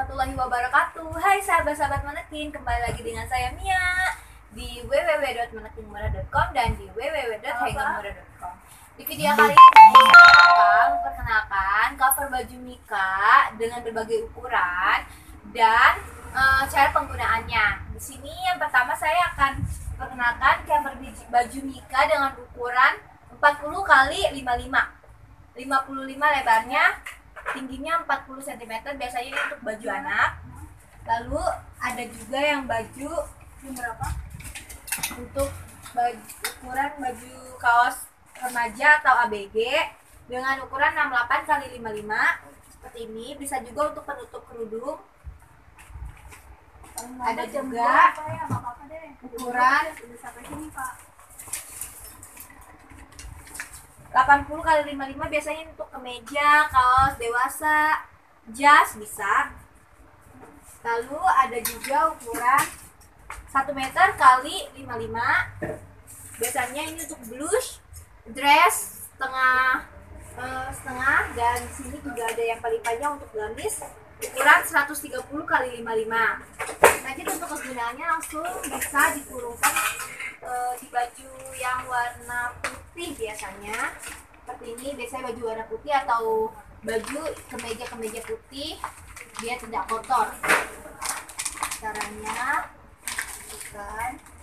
warahmatullahi wabarakatuh. Hai sahabat-sahabat Manekin, kembali lagi dengan saya Mia di www.manekinmuda.com dan di www.haikamura.com. Di video kali ini kita memperkenalkan cover baju Mika dengan berbagai ukuran dan cara penggunaannya. Di sini yang pertama saya akan memperkenalkan cover baju Mika dengan ukuran 40 x 55, 55 lebarnya, tingginya 40 cm, biasanya ini untuk baju anak. Lalu ada juga yang baju ini berapa? Untuk baju, ukuran baju kaos remaja atau ABG dengan ukuran 68 x 55 seperti ini. Bisa juga untuk penutup kerudung. Ada juga ukuran 80 x 55 biasanya untuk kemeja, kaos dewasa, jas bisa. Lalu ada juga ukuran 1 meter x 55. Biasanya ini untuk blush, dress, setengah, dan di sini juga ada yang paling panjang untuk gamis ukuran 130 x 55. Nah, jadi untuk kegunaannya langsung bisa dikurungkan di baju yang warna putih biasanya. Seperti ini, biasanya baju warna putih atau baju kemeja-kemeja putih biar tidak kotor. Caranya, bukan